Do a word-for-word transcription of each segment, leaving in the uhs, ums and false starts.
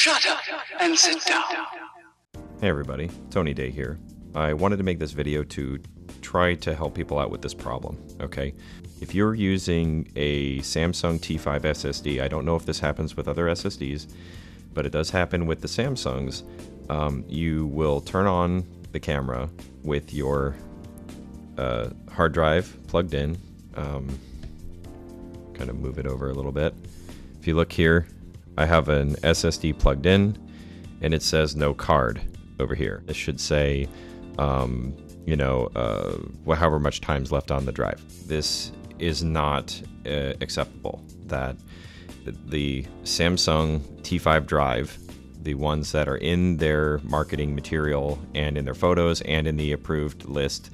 Shut up and sit down. Hey everybody, Tony Dae here. I wanted to make this video to try to help people out with this problem, okay? If you're using a Samsung T five S S D, I don't know if this happens with other S S Ds, but it does happen with the Samsungs. Um, you will turn on the camera with your uh, hard drive plugged in. Um, kind of move it over a little bit. If you look here, I have an S S D plugged in and it says no card over here. It should say, um, you know, uh, however much time's left on the drive. This is not uh, acceptable, that the Samsung T five drive, the ones that are in their marketing material and in their photos and in the approved list,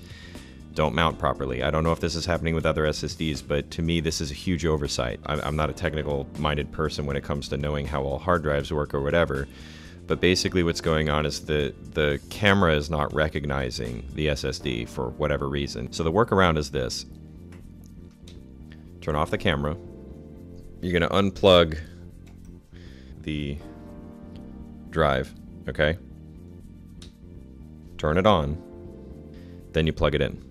don't mount properly. I don't know if this is happening with other S S Ds, but to me, this is a huge oversight. I'm not a technical-minded person when it comes to knowing how all hard drives work or whatever, but basically what's going on is the, the camera is not recognizing the S S D for whatever reason. So the workaround is this. Turn off the camera. You're gonna unplug the drive, okay? Turn it on, then you plug it in.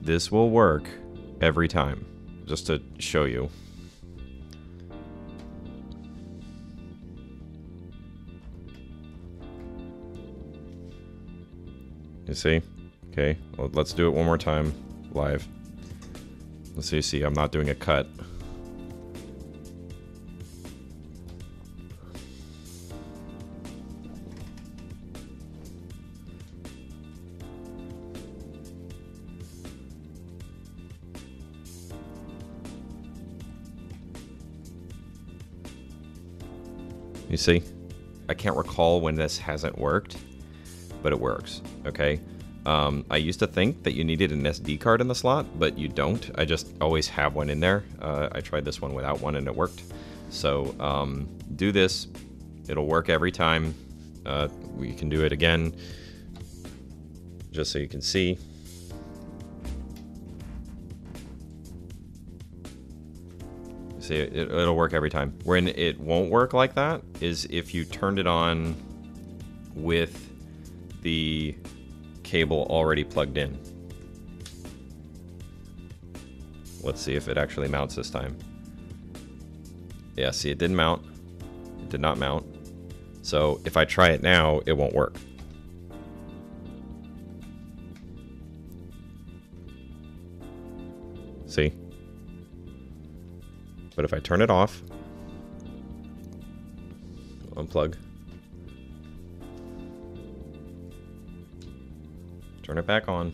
This will work every time, just to show you. You see? Okay, well, let's do it one more time, live. Let's see, see, I'm not doing a cut. You see? I can't recall when this hasn't worked, but it works, okay? Um, I used to think that you needed an S D card in the slot, but you don't. I just always have one in there. Uh, I tried this one without one and it worked. So um, do this, it'll work every time. Uh, we can do it again, just so you can see. See, it, it'll work every time. When it won't work like that is if you turned it on with the cable already plugged in. Let's see if it actually mounts this time. Yeah, see, it didn't mount. It did not mount. So if I try it now, it won't work. See? But if I turn it off, unplug, turn it back on,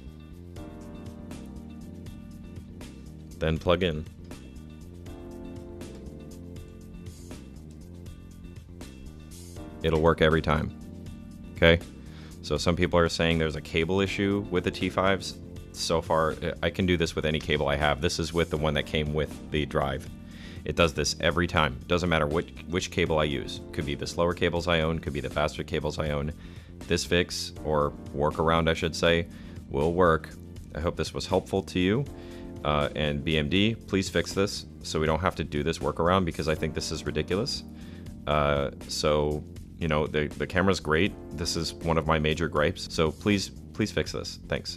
then plug in. It'll work every time, okay? So some people are saying there's a cable issue with the T fives. So far, I can do this with any cable I have. This is with the one that came with the drive. It does this every time. Doesn't matter which, which cable I use. Could be the slower cables I own, could be the faster cables I own. This fix, or workaround I should say, will work. I hope this was helpful to you. Uh, and B M D, please fix this so we don't have to do this workaround, because I think this is ridiculous. Uh, so, you know, the, the camera's great. This is one of my major gripes. So please, please fix this. Thanks.